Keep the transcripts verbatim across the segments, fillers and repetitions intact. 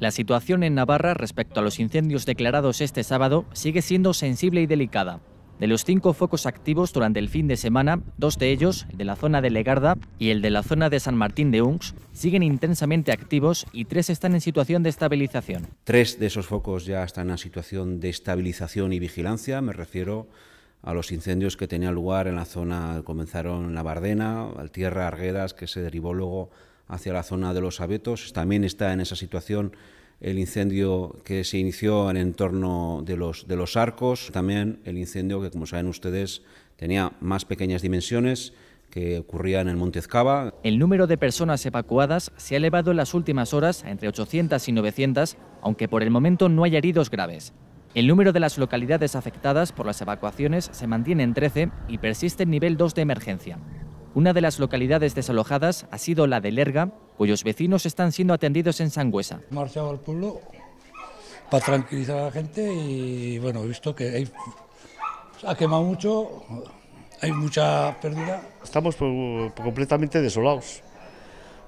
La situación en Navarra respecto a los incendios declarados este sábado sigue siendo sensible y delicada. De los cinco focos activos durante el fin de semana, dos de ellos, el de la zona de Legarda y el de la zona de San Martín de Unx, siguen intensamente activos y tres están en situación de estabilización. Tres de esos focos ya están en situación de estabilización y vigilancia. Me refiero a los incendios que tenían lugar en la zona, comenzaron en La Bardena, al Tierra, Arguedas, que se derivó luego hacia la zona de los abetos. También está en esa situación el incendio que se inició en el entorno de los, de los arcos, también el incendio que, como saben ustedes, tenía más pequeñas dimensiones, que ocurría en el Montezcaba. El número de personas evacuadas se ha elevado en las últimas horas a entre ochocientas y novecientas, aunque por el momento no hay heridos graves. El número de las localidades afectadas por las evacuaciones se mantiene en trece y persiste en nivel dos de emergencia. Una de las localidades desalojadas ha sido la de Lerga, cuyos vecinos están siendo atendidos en Sangüesa. He marchado al pueblo para tranquilizar a la gente y bueno, he visto que hay, ha quemado mucho, hay mucha pérdida. Estamos pues, completamente desolados,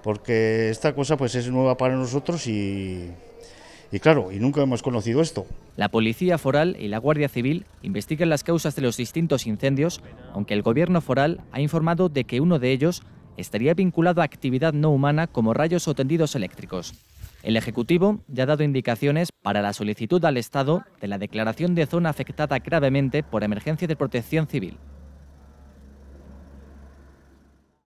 porque esta cosa pues, es nueva para nosotros y... Y claro, y nunca hemos conocido esto. La Policía Foral y la Guardia Civil investigan las causas de los distintos incendios, aunque el Gobierno Foral ha informado de que uno de ellos estaría vinculado a actividad no humana como rayos o tendidos eléctricos. El Ejecutivo ya ha dado indicaciones para la solicitud al Estado de la declaración de zona afectada gravemente por emergencia de protección civil.